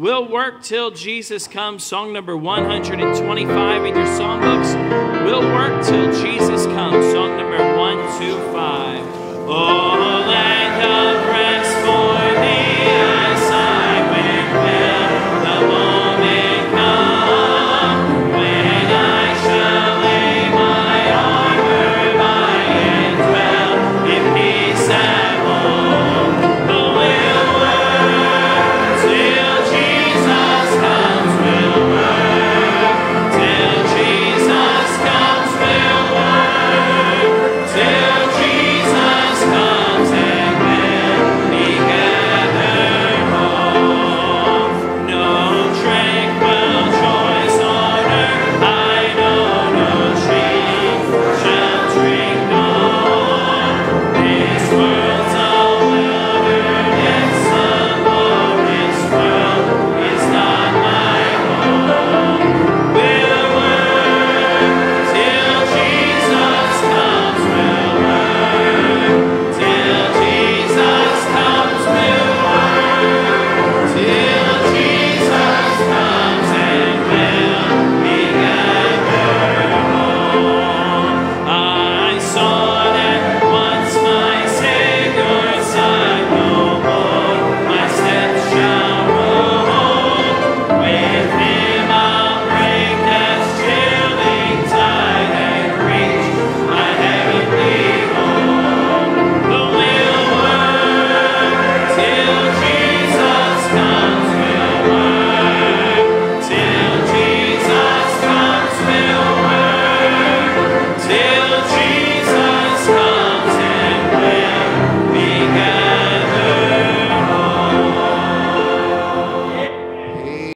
We'll work till Jesus comes. Song number 125 in your songbooks. We'll work till Jesus comes. Song number 125. Oh.